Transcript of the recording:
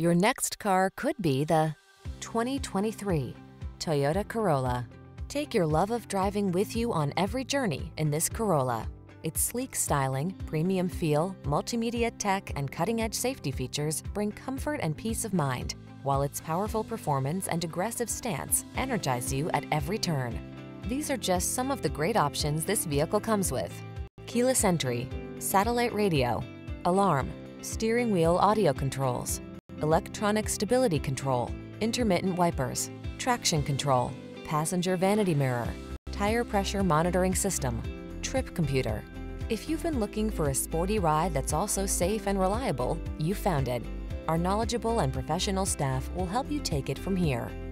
Your next car could be the 2023 Toyota Corolla. Take your love of driving with you on every journey in this Corolla. Its sleek styling, premium feel, multimedia tech, and cutting-edge safety features bring comfort and peace of mind, while its powerful performance and aggressive stance energize you at every turn. These are just some of the great options this vehicle comes with: keyless entry, satellite radio, alarm, steering wheel audio controls, electronic stability control, intermittent wipers, traction control, passenger vanity mirror, tire pressure monitoring system, trip computer. If you've been looking for a sporty ride that's also safe and reliable, you found it. Our knowledgeable and professional staff will help you take it from here.